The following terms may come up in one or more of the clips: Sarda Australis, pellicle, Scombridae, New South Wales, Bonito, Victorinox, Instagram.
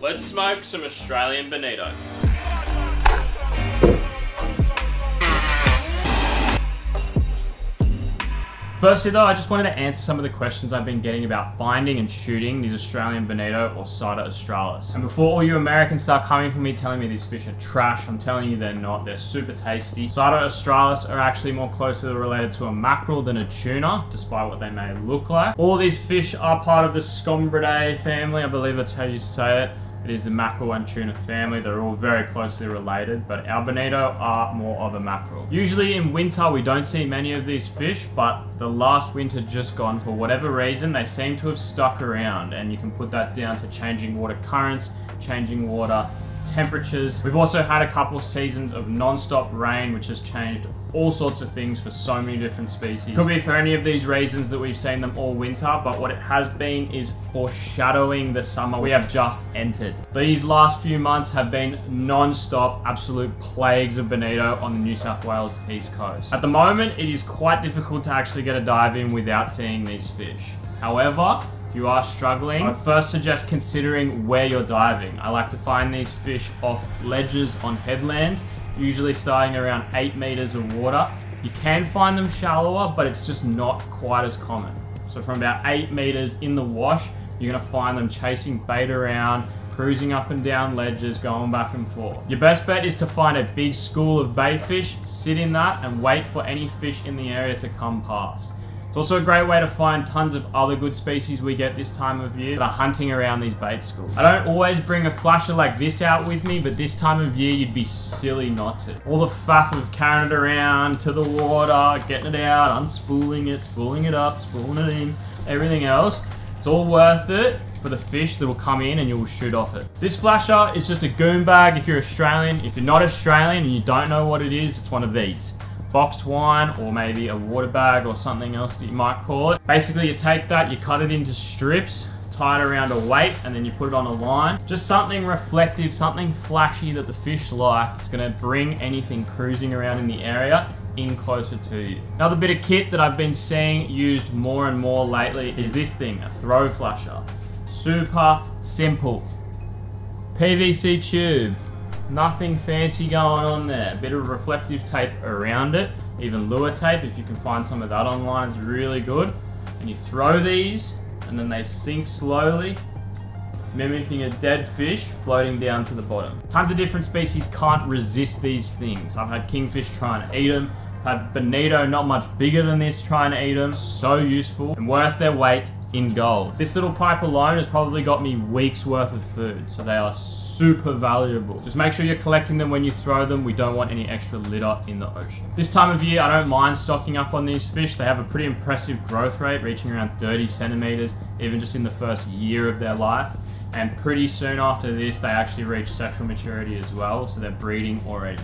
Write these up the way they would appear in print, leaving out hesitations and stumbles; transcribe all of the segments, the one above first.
Let's smoke some Australian Bonito. Firstly though, I just wanted to answer some of the questions I've been getting about finding and shooting these Australian Bonito or Sarda Australis. And before all you Americans start coming for me telling me these fish are trash, I'm telling you they're not. They're super tasty. Sarda Australis are actually more closely related to a mackerel than a tuna, despite what they may look like. All these fish are part of the Scombridae family, I believe that's how you say it. It is the mackerel and tuna family. They're all very closely related, but our bonito are more of a mackerel. Usually in winter, we don't see many of these fish, but the last winter just gone, for whatever reason, they seem to have stuck around, and you can put that down to changing water currents, changing water temperatures. We've also had a couple seasons of non-stop rain, which has changed all sorts of things for so many different species. Could be for any of these reasons that we've seen them all winter, but what it has been is foreshadowing the summer we have just entered. These last few months have been non-stop absolute plagues of bonito on the New South Wales east coast. At the moment, it is quite difficult to actually get a dive in without seeing these fish. However, if you are struggling, I'd first suggest considering where you're diving. I like to find these fish off ledges on headlands, usually starting around 8 meters of water. You can find them shallower, but it's just not quite as common. So from about 8 meters in the wash, you're gonna find them chasing bait around, cruising up and down ledges, going back and forth. Your best bet is to find a big school of bait fish, sit in that, and wait for any fish in the area to come past. It's also a great way to find tons of other good species we get this time of year that are hunting around these bait schools. I don't always bring a flasher like this out with me, but this time of year, you'd be silly not to. All the faff of carrying it around to the water, getting it out, unspooling it, spooling it up, spooling it in, everything else, it's all worth it for the fish that will come in and you will shoot off it. This flasher is just a goon bag if you're Australian. If you're not Australian and you don't know what it is, it's one of these. Boxed wine, or maybe a water bag or something else that you might call it. Basically, you take that, you cut it into strips, tie it around a weight, and then you put it on a line. Just something reflective, something flashy that the fish like. It's gonna bring anything cruising around in the area in closer to you. Another bit of kit that I've been seeing used more and more lately is this thing, a throw flasher. Super simple. PVC tube. Nothing fancy going on there. A bit of reflective tape around it, even lure tape, if you can find some of that online, it's really good. And you throw these, and then they sink slowly, mimicking a dead fish floating down to the bottom. Tons of different species can't resist these things. I've had kingfish trying to eat them. I've had bonito not much bigger than this trying to eat them. So useful and worth their weight in gold. This little pipe alone has probably got me weeks worth of food, so they are super valuable. Just make sure you're collecting them when you throw them. We don't want any extra litter in the ocean. This time of year, I don't mind stocking up on these fish. They have a pretty impressive growth rate, reaching around 30 centimeters, even just in the first year of their life. And pretty soon after this, they actually reach sexual maturity as well, so they're breeding already.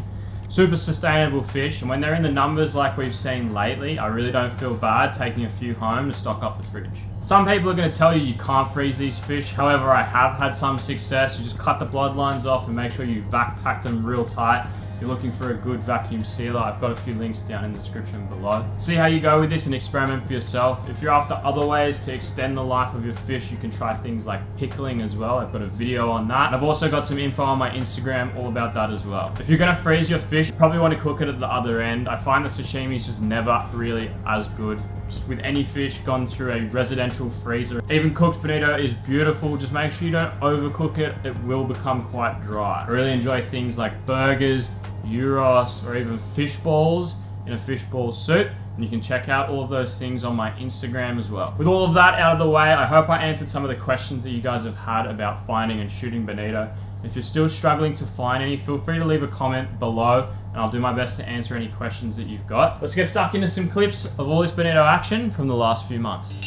Super sustainable fish, and when they're in the numbers like we've seen lately, I really don't feel bad taking a few home to stock up the fridge. Some people are going to tell you you can't freeze these fish. However, I have had some success. You just cut the bloodlines off and make sure you vac pack them real tight. If you're looking for a good vacuum sealer, I've got a few links down in the description below. See how you go with this and experiment for yourself. If you're after other ways to extend the life of your fish, you can try things like pickling as well. I've got a video on that. And I've also got some info on my Instagram all about that as well. If you're gonna freeze your fish, you probably want to cook it at the other end. I find the sashimi is just never really as good. Just with any fish gone through a residential freezer. Even cooked bonito is beautiful. Just make sure you don't overcook it. It will become quite dry. I really enjoy things like burgers, gyros, or even fish balls in a fish ball soup. And you can check out all of those things on my Instagram as well. With all of that out of the way, I hope I answered some of the questions that you guys have had about finding and shooting bonito. If you're still struggling to find any, feel free to leave a comment below and I'll do my best to answer any questions that you've got. Let's get stuck into some clips of all this bonito action from the last few months.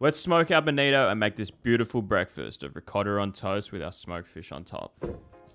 Let's smoke our bonito and make this beautiful breakfast of ricotta on toast with our smoked fish on top.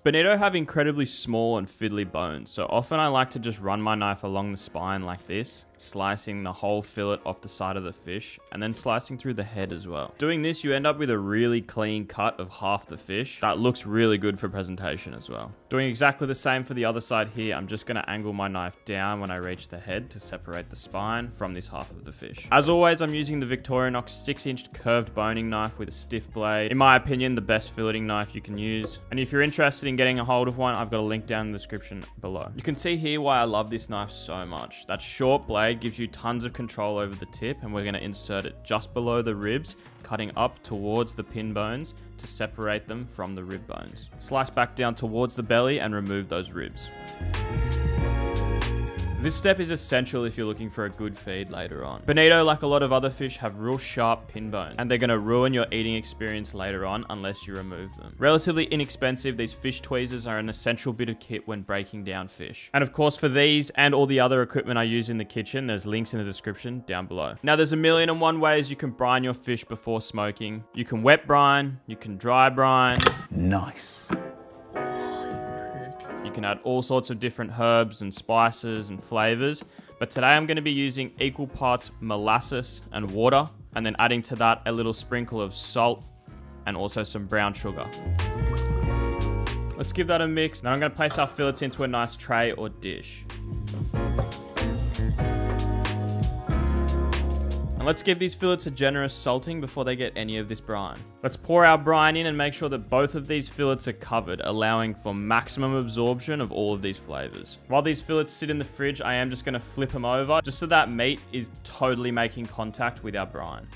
Bonito have incredibly small and fiddly bones, so often I like to just run my knife along the spine like this, slicing the whole fillet off the side of the fish, and then slicing through the head as well. Doing this, you end up with a really clean cut of half the fish. That looks really good for presentation as well. Doing exactly the same for the other side here, I'm just gonna angle my knife down when I reach the head to separate the spine from this half of the fish. As always, I'm using the Victorinox 6-inch curved boning knife with a stiff blade. In my opinion, the best filleting knife you can use. And if you're interested in getting a hold of one, I've got a link down in the description below. You can see here why I love this knife so much. That short blade gives you tons of control over the tip, and we're gonna insert it just below the ribs, cutting up towards the pin bones to separate them from the rib bones. Slice back down towards the belly and remove those ribs. This step is essential if you're looking for a good feed later on. Bonito, like a lot of other fish, have real sharp pin bones, and they're gonna ruin your eating experience later on unless you remove them. Relatively inexpensive, these fish tweezers are an essential bit of kit when breaking down fish. And of course, for these and all the other equipment I use in the kitchen, there's links in the description down below. Now, there's a million and one ways you can brine your fish before smoking. You can wet brine, you can dry brine. Nice. You can add all sorts of different herbs and spices and flavors, but today I'm going to be using equal parts molasses and water, and then adding to that a little sprinkle of salt and also some brown sugar. Let's give that a mix. Now I'm going to place our fillets into a nice tray or dish. Let's give these fillets a generous salting before they get any of this brine. Let's pour our brine in and make sure that both of these fillets are covered, allowing for maximum absorption of all of these flavors. While these fillets sit in the fridge, I am just gonna flip them over, just so that meat is totally making contact with our brine.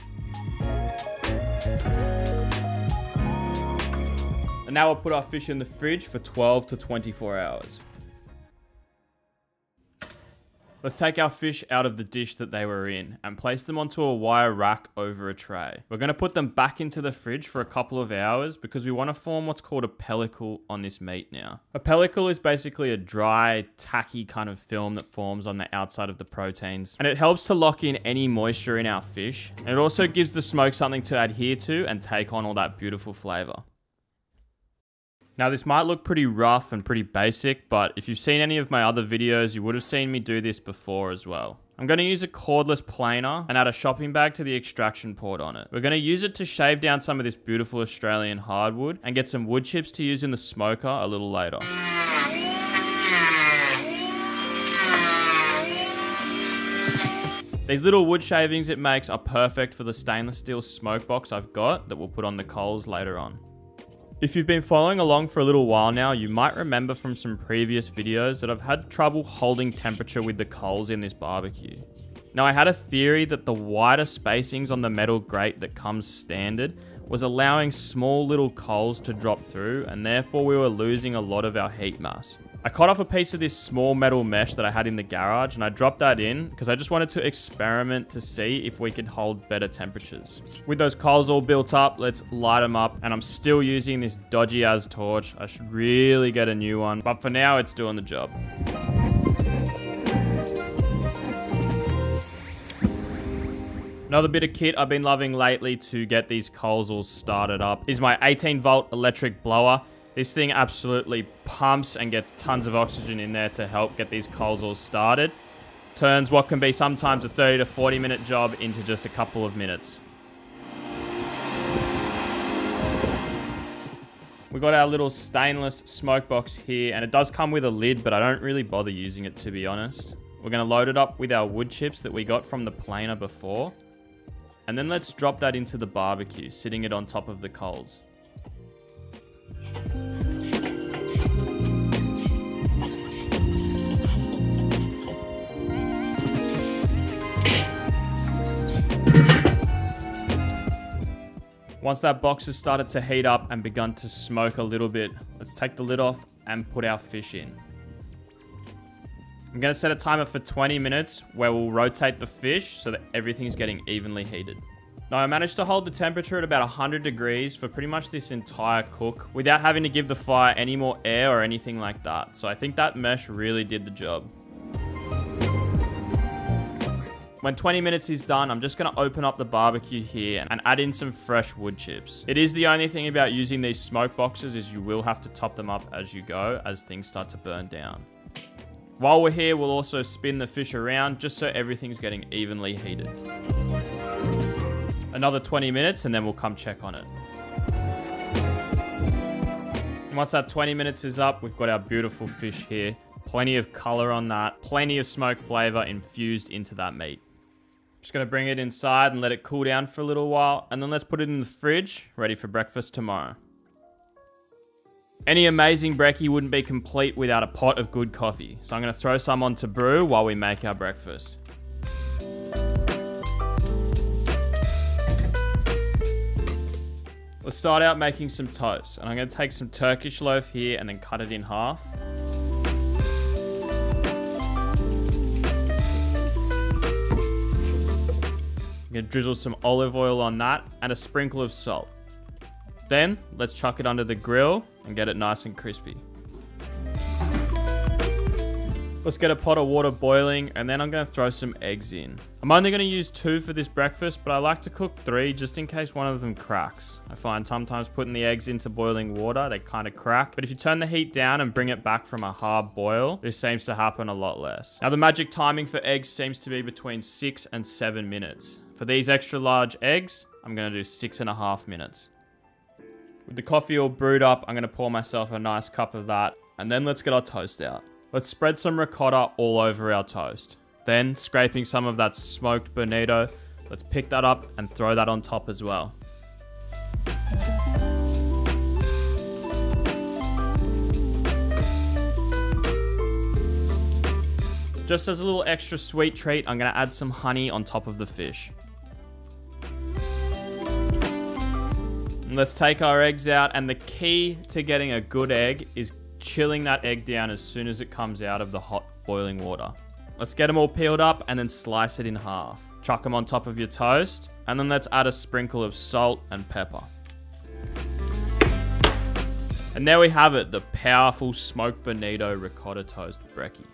And now we'll put our fish in the fridge for 12 to 24 hours. Let's take our fish out of the dish that they were in and place them onto a wire rack over a tray. We're gonna put them back into the fridge for a couple of hours because we wanna form what's called a pellicle on this meat now. A pellicle is basically a dry, tacky kind of film that forms on the outside of the proteins, and it helps to lock in any moisture in our fish. And it also gives the smoke something to adhere to and take on all that beautiful flavor. Now, this might look pretty rough and pretty basic, but if you've seen any of my other videos, you would have seen me do this before as well. I'm gonna use a cordless planer and add a shopping bag to the extraction port on it. We're gonna use it to shave down some of this beautiful Australian hardwood and get some wood chips to use in the smoker a little later. These little wood shavings it makes are perfect for the stainless steel smoke box I've got that we'll put on the coals later on. If you've been following along for a little while now, you might remember from some previous videos that I've had trouble holding temperature with the coals in this barbecue. Now, I had a theory that the wider spacings on the metal grate that comes standard was allowing small little coals to drop through, and therefore we were losing a lot of our heat mass. I cut off a piece of this small metal mesh that I had in the garage and I dropped that in because I just wanted to experiment to see if we could hold better temperatures. With those coals all built up, let's light them up, and I'm still using this dodgy ass torch. I should really get a new one, but for now it's doing the job. Another bit of kit I've been loving lately to get these coals all started up is my 18-volt electric blower. This thing absolutely pumps and gets tons of oxygen in there to help get these coals all started. Turns what can be sometimes a 30 to 40 minute job into just a couple of minutes. We've got our little stainless smoke box here, and it does come with a lid, but I don't really bother using it, to be honest. We're gonna load it up with our wood chips that we got from the planer before. And then let's drop that into the barbecue, sitting it on top of the coals. Once that box has started to heat up and begun to smoke a little bit, let's take the lid off and put our fish in. I'm gonna set a timer for 20 minutes where we'll rotate the fish so that everything's getting evenly heated. Now, I managed to hold the temperature at about 100 degrees for pretty much this entire cook without having to give the fire any more air or anything like that. So I think that mesh really did the job. When 20 minutes is done, I'm just going to open up the barbecue here and add in some fresh wood chips. It is the only thing about using these smoke boxes is you will have to top them up as you go, as things start to burn down. While we're here, we'll also spin the fish around just so everything's getting evenly heated. Another 20 minutes and then we'll come check on it. And once that 20 minutes is up, we've got our beautiful fish here. Plenty of color on that, plenty of smoke flavor infused into that meat. Just gonna bring it inside and let it cool down for a little while, and then let's put it in the fridge, ready for breakfast tomorrow. Any amazing brekkie wouldn't be complete without a pot of good coffee. So I'm gonna throw some on to brew while we make our breakfast. Let's start out making some toast, and I'm gonna take some Turkish loaf here and then cut it in half. I'm gonna drizzle some olive oil on that and a sprinkle of salt. Then let's chuck it under the grill and get it nice and crispy. Let's get a pot of water boiling, and then I'm gonna throw some eggs in. I'm only gonna use 2 for this breakfast, but I like to cook 3 just in case one of them cracks. I find sometimes putting the eggs into boiling water, they kind of crack. But if you turn the heat down and bring it back from a hard boil, this seems to happen a lot less. Now the magic timing for eggs seems to be between 6 and 7 minutes. For these extra large eggs, I'm gonna do 6.5 minutes. With the coffee all brewed up, I'm gonna pour myself a nice cup of that, and then let's get our toast out. Let's spread some ricotta all over our toast. Then, scraping some of that smoked bonito, let's pick that up and throw that on top as well. Just as a little extra sweet treat, I'm gonna add some honey on top of the fish. Let's take our eggs out, and the key to getting a good egg is chilling that egg down as soon as it comes out of the hot boiling water. Let's get them all peeled up and then slice it in half. Chuck them on top of your toast, and then let's add a sprinkle of salt and pepper. And there we have it, the powerful smoked bonito ricotta toast brekkie.